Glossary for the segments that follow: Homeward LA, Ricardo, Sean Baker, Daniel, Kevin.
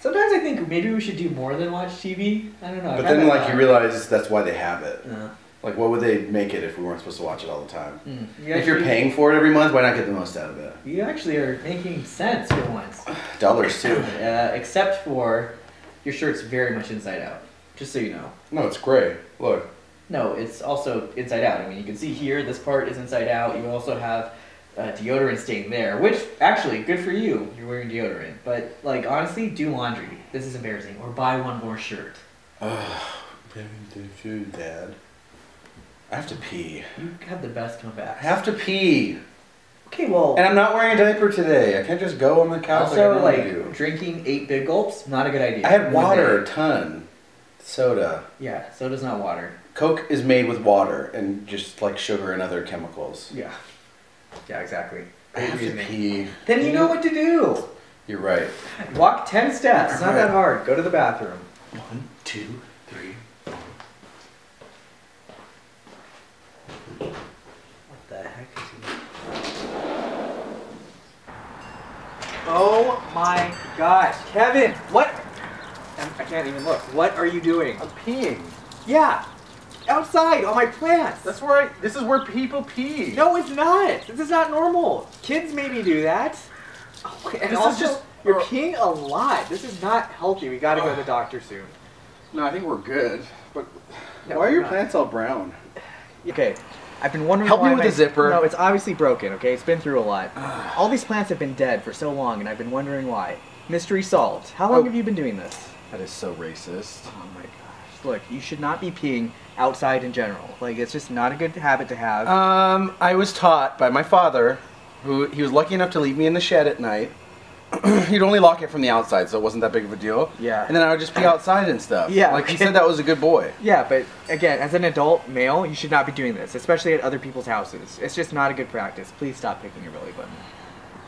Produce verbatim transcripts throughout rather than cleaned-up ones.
Sometimes I think maybe we should do more than watch T V. I don't know. But then like you realize that's why they have it. Yeah. Like what would they make it if we weren't supposed to watch it all the time? Mm. You if you're paying for it every month, why not get the most out of it? You actually are making sense for once. Dollars too. Uh, except for your shirt's very much inside out. Just so you know. No, it's gray. Look. No, it's also inside out. I mean, you can see here, this part is inside out. You also have uh, deodorant stain there, which actually, good for you. You're wearing deodorant. But, like, honestly, do laundry. This is embarrassing. Or buy one more shirt. Ugh, did you, Dad? I have to pee. You had the best comeback. I have to pee. Okay, well... And I'm not wearing a diaper today. I can't just go on the couch also, like I normally like, do. Drinking eight big gulps, not a good idea. I had water, a ton. Soda. Yeah, soda's not water. Coke is made with water and just like sugar and other chemicals. Yeah. Yeah, exactly. I have to pee. Then you know what to do. You're right. Walk ten steps. It's not that hard. Go to the bathroom. One, two, three. What the heck is he? Oh my gosh. Kevin, what? I can't even look. What are you doing? I'm peeing. Yeah. Outside on my plants. That's where I, this is where people pee. No, it's not. This is not normal. Kids maybe do that. Oh, and this also, is just you're peeing a lot. This is not healthy. We got to uh, go to the doctor soon. No, I think we're good. But no, why are your not. plants all brown? Okay. I've been wondering Help why me with my, the zipper. No, it's obviously broken, okay? It's been through a lot. Uh, all these plants have been dead for so long and I've been wondering why. Mystery solved. How long oh, have you been doing this? That is so racist. Oh my gosh. Look, you should not be peeing outside in general. Like, it's just not a good habit to have. Um, I was taught by my father, who he was lucky enough to leave me in the shed at night. He'd only lock it from the outside, so it wasn't that big of a deal. Yeah. And then I would just pee outside and stuff. Yeah. Like, he said that was a good boy. Yeah, but again, as an adult male, you should not be doing this, especially at other people's houses. It's just not a good practice. Please stop picking your belly button.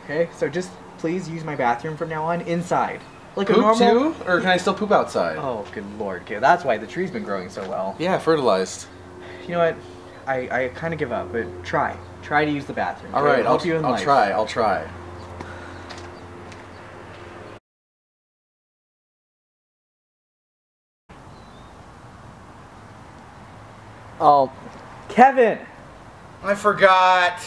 Okay? So just please use my bathroom from now on inside. Like poop a normal... too? Or can I still poop outside? Oh, good lord. Okay, that's why the tree's been growing so well. Yeah, fertilized. You know what? I, I kind of give up, but try. Try to use the bathroom. All right, I'll, help you in I'll life. try. I'll try. Oh, Kevin! I forgot.